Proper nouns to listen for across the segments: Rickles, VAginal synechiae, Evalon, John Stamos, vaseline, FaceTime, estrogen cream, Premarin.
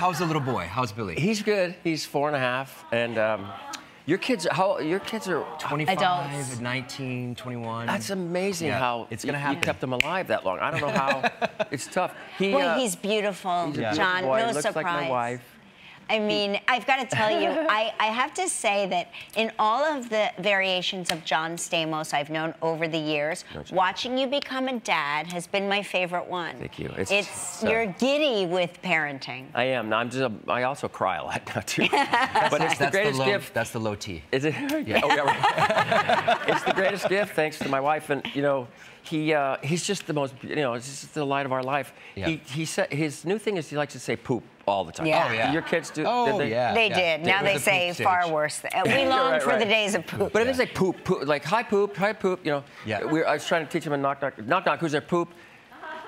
How's the little boy? How's Billy? He's good. He's 4 and a half. And your kids are 25, adults. 19, 21. That's amazing how it's gonna happen. You kept them alive that long. I don't know how. It's tough. He, boy, he's beautiful. He's a John, beautiful boy. No surprise. Like my wife. I mean, I've got to tell you, I have to say that in all of the variations of John Stamos I've known over the years, watching you become a dad has been my favorite one. Thank you. You're giddy with parenting. I am. Now, I also cry a lot now, too. But it's the greatest gift. That's the low T. Is it? Yeah. Oh, yeah, right. It's the greatest gift, thanks to my wife. And, you know, he's just the most, you know, it's just the light of our life. Yeah. He said his new thing is he likes to say poop all the time. Yeah. Oh, yeah. Your kids do. Oh, did they? Yeah. They did. Now they say far worse. We long for the days of poop. But it is like poop, poop, like hi poop, you know. Yeah. I was trying to teach him a knock, knock, knock, knock, who's there, poop?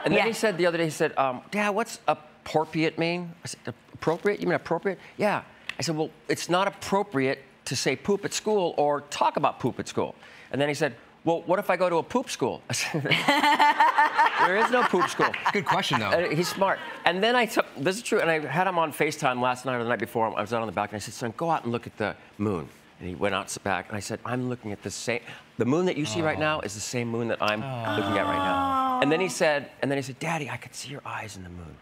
And then he said the other day, he said, Dad, what's appropriate mean? I said, appropriate? You mean appropriate? Yeah. I said, well, it's not appropriate to say poop at school or talk about poop at school. And then he said, well, what if I go to a poop school? There is no poop school. Good question, though. He's smart. And then this is true, and I had him on FaceTime last night or the night before. I was out on the balcony. I said, son, go out and look at the moon. And he went out back, and I said, I'm looking at the same, the moon that you see right now is the same moon that I'm looking at right now. And then he said, Daddy, I could see your eyes in the moon.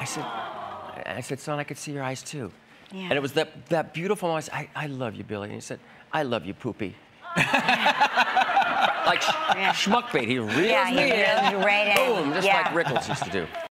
I said, son, I could see your eyes, too. Yeah. And it was that beautiful moment. I love you, Billy. And he said, I love you, Poopy. Like schmuck bait, he reels me in. Boom, just like Rickles used to do.